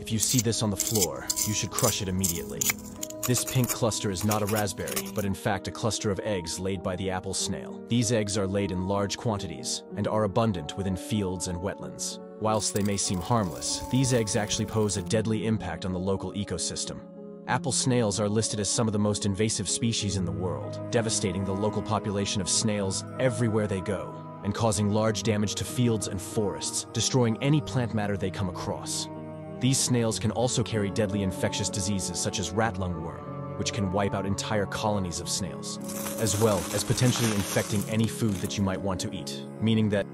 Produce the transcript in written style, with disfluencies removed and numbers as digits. If you see this on the floor, you should crush it immediately. This pink cluster is not a raspberry, but in fact a cluster of eggs laid by the apple snail. These eggs are laid in large quantities and are abundant within fields and wetlands. Whilst they may seem harmless, these eggs actually pose a deadly impact on the local ecosystem. Apple snails are listed as some of the most invasive species in the world, devastating the local population of snails everywhere they go, and causing large damage to fields and forests, destroying any plant matter they come across. These snails can also carry deadly infectious diseases such as rat lungworm, which can wipe out entire colonies of snails, as well as potentially infecting any food that you might want to eat, meaning that